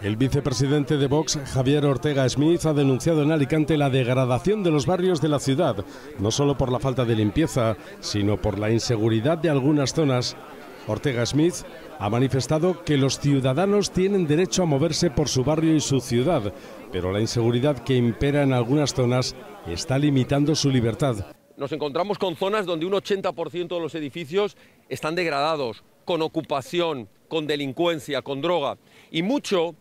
El vicepresidente de Vox, Javier Ortega Smith, ha denunciado en Alicante la degradación de los barrios de la ciudad, no solo por la falta de limpieza, sino por la inseguridad de algunas zonas. Ortega Smith ha manifestado que los ciudadanos tienen derecho a moverse por su barrio y su ciudad, pero la inseguridad que impera en algunas zonas está limitando su libertad. Nos encontramos con zonas donde un 80% de los edificios están degradados, con ocupación, con delincuencia, con droga, y mucho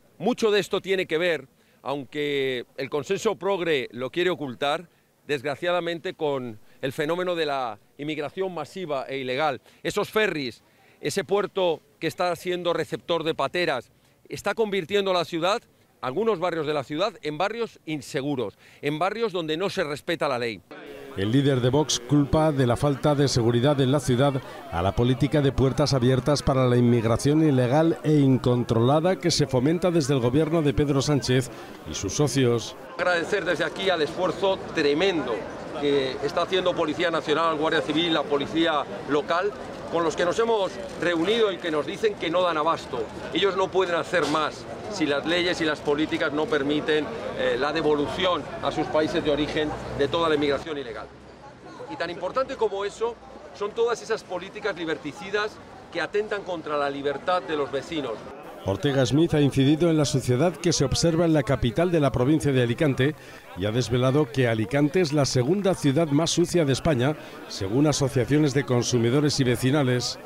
de esto tiene que ver, aunque el consenso progre lo quiere ocultar, desgraciadamente con el fenómeno de la inmigración masiva e ilegal. Esos ferries, ese puerto que está siendo receptor de pateras, está convirtiendo la ciudad, algunos barrios de la ciudad, en barrios inseguros, en barrios donde no se respeta la ley. El líder de Vox culpa de la falta de seguridad en la ciudad a la política de puertas abiertas para la inmigración ilegal e incontrolada que se fomenta desde el gobierno de Pedro Sánchez y sus socios. Agradecer desde aquí al esfuerzo tremendo que está haciendo Policía Nacional, Guardia Civil, la policía local, con los que nos hemos reunido y que nos dicen que no dan abasto. Ellos no pueden hacer más si las leyes y las políticas no permiten la devolución a sus países de origen de toda la inmigración ilegal. Y tan importante como eso son todas esas políticas liberticidas que atentan contra la libertad de los vecinos. Ortega Smith ha incidido en la suciedad que se observa en la capital de la provincia de Alicante y ha desvelado que Alicante es la segunda ciudad más sucia de España, según asociaciones de consumidores y vecinales.